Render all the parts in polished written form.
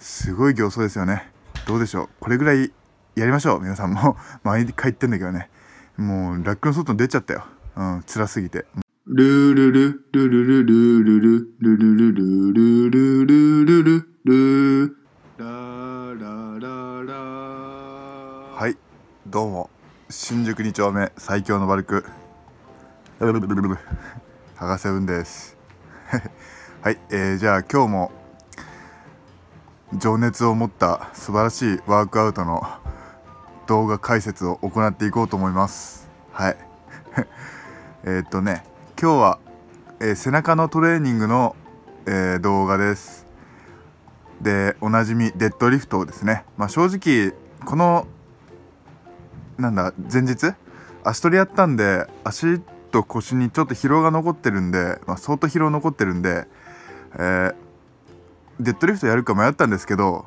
すごい形相ですよね。どうでしょう、これぐらいやりましょう。皆さんも毎回言ってんだけどね、もうラックの外に出ちゃったよ、うん、辛すぎて。ルルルルルルルルルルルルルルルルルルルララララ。はい、どうも新宿2丁目最強のバルク高瀬文です。はい、じゃあ今日も情熱を持った素晴らしいワークアウトの動画解説を行っていこうと思います。はい。今日は、背中のトレーニングの、動画です。でおなじみデッドリフトをですね、まあ、正直このなんだ前日足トレやったんで足と腰にちょっと疲労が残ってるんで、まあ、相当疲労残ってるんで、デッドリフトやるか迷ったんですけど、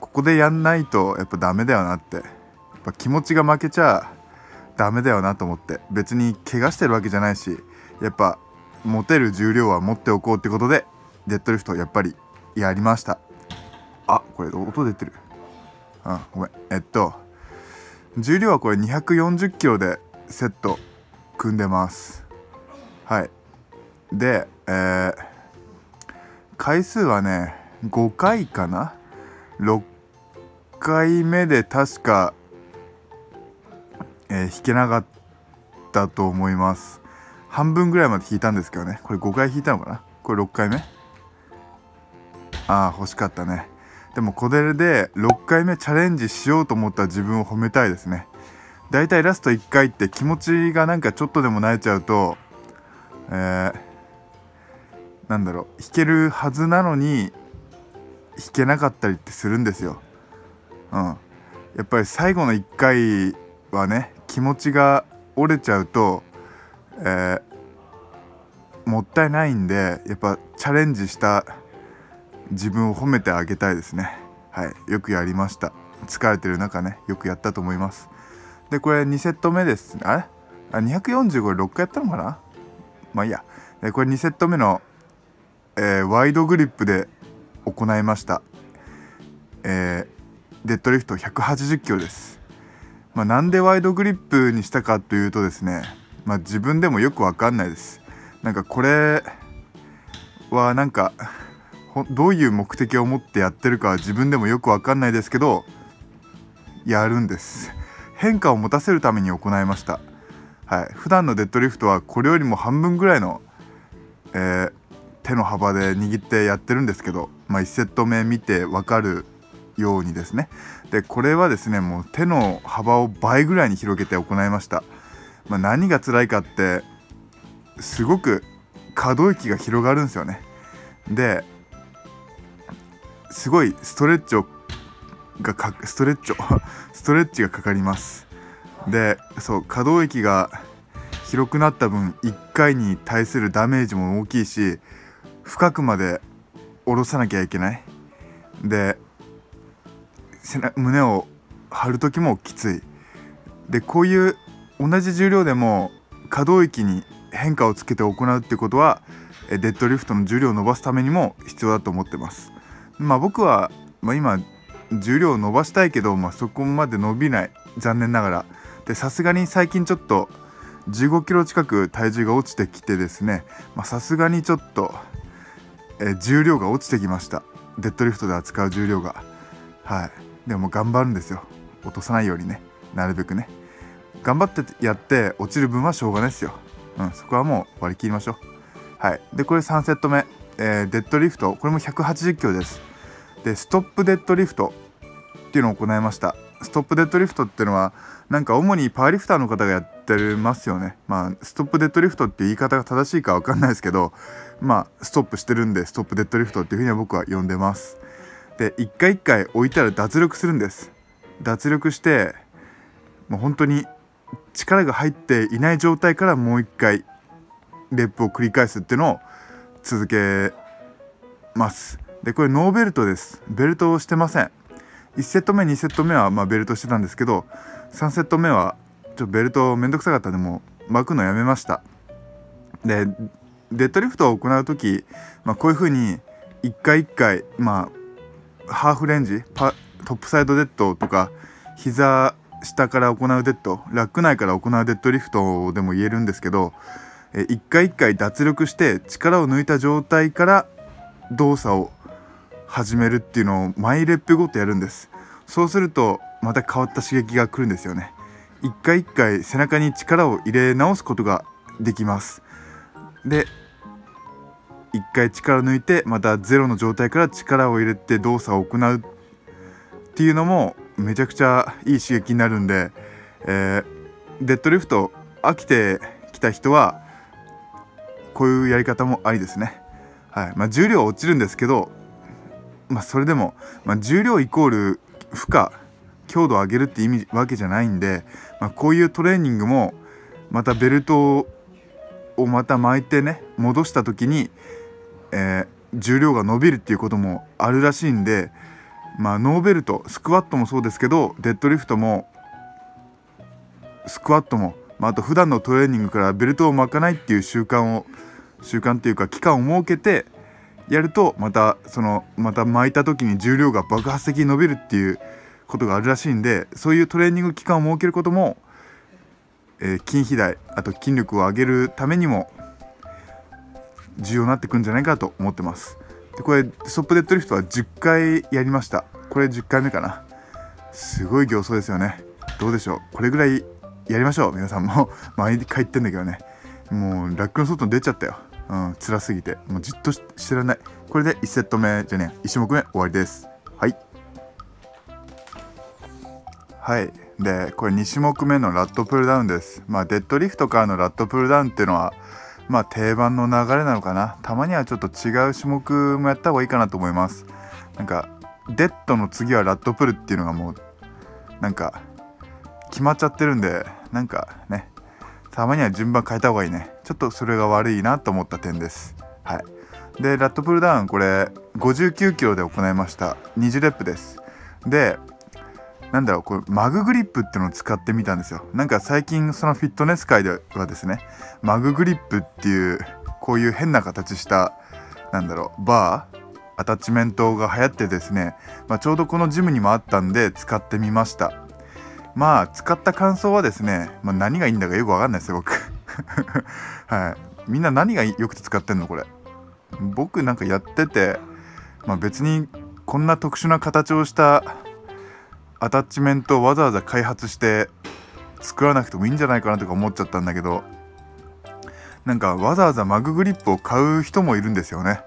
ここでやんないとやっぱダメだよなって、やっぱ気持ちが負けちゃダメだよなと思って、別に怪我してるわけじゃないし、やっぱ持てる重量は持っておこうってことでデッドリフトやっぱりやりました。あ、これ音出てる、あ、ごめん。重量はこれ240キロでセット組んでます。はい。で、回数はね5回かな、6回目で確か、引けなかったと思います。半分ぐらいまで引いたんですけどね、これ5回引いたのかな、これ6回目。ああ欲しかったね。でもこれで6回目チャレンジしようと思った自分を褒めたいですね。だいたいラスト1回って気持ちがなんかちょっとでも慣れちゃうと、なんだろう、弾けるはずなのに弾けなかったりってするんですよ。うん、やっぱり最後の1回はね気持ちが折れちゃうと、もったいないんで、やっぱチャレンジした自分を褒めてあげたいですね。はい、よくやりました。疲れてる中ねよくやったと思います。でこれ2セット目ですね。あれあ245、6回やったのかな、まあいいや。でこれ2セット目の、ワイドグリップで行いました。デッドリフト180キロです。まあ、なんでワイドグリップにしたかというとですね、まあ、自分でもよく分かんないです。なんかこれはなんかどういう目的を持ってやってるかは自分でもよく分かんないですけどやるんです。変化を持たせるために行いました。はい、普段のデッドリフトはこれよりも半分ぐらいの、手の幅で握ってやってるんですけど、まあ、1セット目見て分かるようにですね。でこれはですねもう手の幅を倍ぐらいに広げて行いました。まあ、何が辛いかってすごく可動域が広がるんですよね。ですごいストレッチがかかります。でそう可動域が広くなった分1回に対するダメージも大きいし、深くまで下ろさなきゃいけない。で胸を張る時もきつい。でこういう同じ重量でも可動域に変化をつけて行うってことはデッドリフトの重量を伸ばすためにも必要だと思ってます。まあ僕は、まあ、今重量を伸ばしたいけど、まあ、そこまで伸びない、残念ながら。でさすがに最近ちょっと15キロ近く体重が落ちてきてですね、さすがにちょっと、重量が落ちてきました。デッドリフトで扱う重量が。はい、でも頑張るんですよ、落とさないようにね、なるべくね頑張ってやって、落ちる分はしょうがないですよ。うん、そこはもう割り切りましょう。はい、でこれ3セット目、デッドリフトこれも180キロです。でストップデッドリフトっていうのを行いました。ストップデッドリフトっていうのはなんか主にパワーリフターの方がやってますよね。まあストップデッドリフトっていう言い方が正しいかわかんないですけど、まあストップしてるんでストップデッドリフトっていうふうには僕は呼んでます。で1回1回置いたら脱力するんです。脱力してもう本当に力が入っていない状態からもう1回レップを繰り返すっていうのを続けます。でこれノーベルトです。ベルトをしてません。1セット目2セット目はまあベルトしてたんですけど、3セット目はちょっとベルトめんどくさかったんでもう巻くのやめました。でデッドリフトを行う時、まあ、こういう風に1回1回まあハーフレンジ、トップサイドデッドとか膝下から行うデッド、ラック内から行うデッドリフトでも言えるんですけど、一回一回脱力して力を抜いた状態から動作を始めるっていうのを毎レップごとやるんです。そうするとまた変わった刺激が来るんですよね。一回一回背中に力を入れ直すことができます。で一回力を抜いてまたゼロの状態から力を入れて動作を行うっていうのもめちゃくちゃいい刺激になるんで、デッドリフト飽きてきた人はこういうやり方もありですね。はい、重量は落ちるんですけど、それでも、重量イコール負荷強度を上げるってわけじゃないんで、こういうトレーニングもまたベルトをまた巻いてね戻した時に、重量が伸びるっていうこともあるらしいんで、ノーベルトスクワットもそうですけどデッドリフトもスクワットも、あと普段のトレーニングからベルトを巻かないっていう習慣っていうか期間を設けてやるとまた巻いた時に重量が爆発的に伸びるっていうことがあるらしいんで、そういうトレーニング期間を設けることも、筋肥大あと筋力を上げるためにも重要になってくるんじゃないかと思ってます。でこれストップデッドリフトは10回やりました。これ10回目かな。すごい形相ですよね。どうでしょう、これぐらいやりましょう皆さんも。毎回言ってんだけどね、もうラックの外に出ちゃったよ、辛すぎてもうじっとしてらんない。これで1セット目じゃねえ1種目目終わりです。はい、でこれ2種目目のラットプルダウンです。デッドリフトからのラットプルダウンっていうのは定番の流れなのかな。たまにはちょっと違う種目もやった方がいいかなと思います。なんかデッドの次はラットプルっていうのがもうなんか決まっちゃってるんで、なんかねたまには順番変えた方がいいね。ちょっとそれが悪いなと思った点です。はい、でラットプルダウンこれ59キロで行いました。20レップです。でなんだろう、これマググリップっていうのを使ってみたんですよ。なんか最近そのフィットネス界ではですね、マググリップっていうこういう変な形したなんだろうバーアタッチメントが流行ってですね、ちょうどこのジムにもあったんで使ってみました。使った感想はですね、何がいいんだかよくわかんないですよ僕。はい、みんな何がよくて使ってんのこれ。僕なんかやってて、別にこんな特殊な形をしたアタッチメントをわざわざ開発して作らなくてもいいんじゃないかなとか思っちゃったんだけど、なんかわざわざマググリップを買う人もいるんですよね。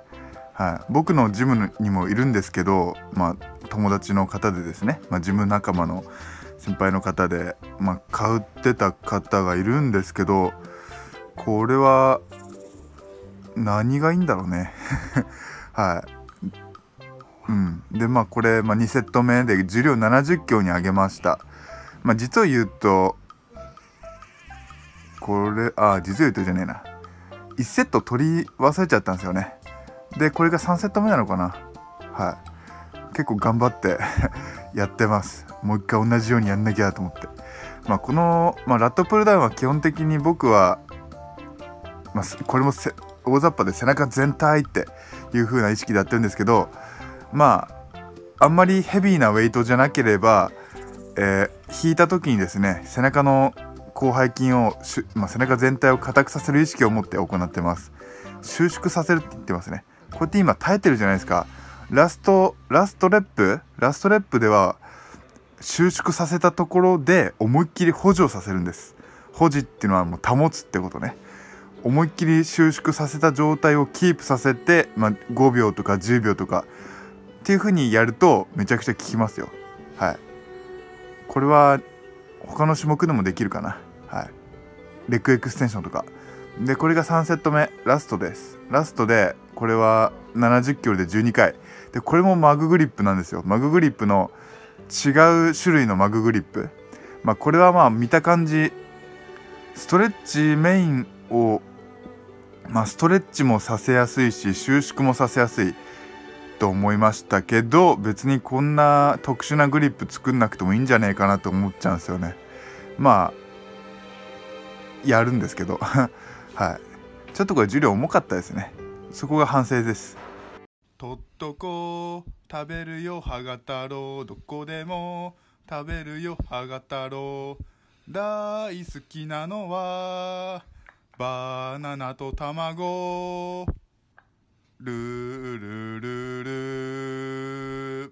はい、僕のジムにもいるんですけど、友達の方でですね、ジム仲間の先輩の方で、買ってた方がいるんですけど、これは何がいいんだろうね。はい。でこれ、2セット目で重量70キロに上げました。実を言うとこれ実を言うとじゃねえな、1セット取り忘れちゃったんですよね。でこれが3セット目なのかな。はい、結構頑張ってやってます。もう一回同じようにやんなきゃと思って、この、ラットプルダウンは基本的に僕は、これも大雑把で背中全体っていう風な意識でやってるんですけど、あんまりヘビーなウェイトじゃなければ、引いた時にですね背中の広背筋を、背中全体を硬くさせる意識を持って行ってます。収縮させるって言ってますね。こうやって今耐えてるじゃないですか。ラストレップでは収縮させたところで思いっきり補助をさせるんです。保持っていうのはもう保つってことね。思いっきり収縮させた状態をキープさせて、5秒とか10秒とかっていう風にやるとめちゃくちゃ効きますよ。はい、これは他の種目でもできるかな。はい、レッグエクステンションとかで、これが3セット目ラストです。ラストでこれは70キロで12回で、これもマググリップなんですよ。マググリップの違う種類のマググリップ、これは見た感じストレッチメインを、ストレッチもさせやすいし収縮もさせやすいと思いましたけど、別にこんな特殊なグリップ作んなくてもいいんじゃねえかなと思っちゃうんですよね。やるんですけど。はい、ちょっとこれ重量重かったですね。そこが反省です。とっとこ食べるよはがたろう、どこでも食べるよはがたろう、大好きなのはバナナと卵。